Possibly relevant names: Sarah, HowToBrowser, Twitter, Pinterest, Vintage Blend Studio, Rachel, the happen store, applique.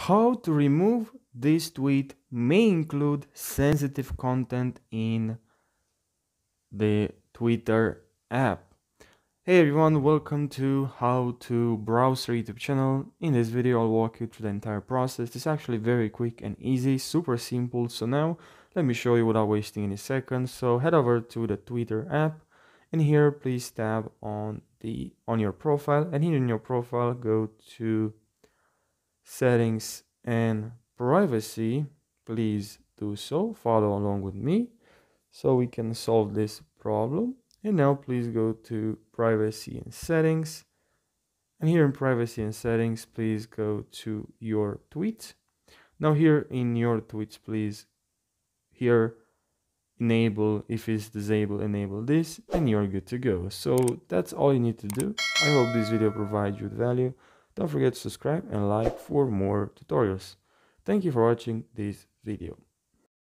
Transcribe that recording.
How to remove this tweet may include sensitive content in the Twitter app. Hey everyone, welcome to How to Browse Your YouTube channel. In this video, I'll walk you through the entire process. It's actually very quick and easy, super simple. So now let me show you without wasting any seconds. So head over to the Twitter app, and here please tap on your profile, and here in your profile go to Settings and Privacy. Please do so, follow along with me so we can solve this problem. And now please go to Privacy and Settings, and here in Privacy and Settings please go to your tweets. Now here in your tweets, please here enable, if it's disabled, enable this, and you're good to go. So that's all you need to do. I hope this video provides you value. Don't forget to subscribe and like for more tutorials. Thank you for watching this video.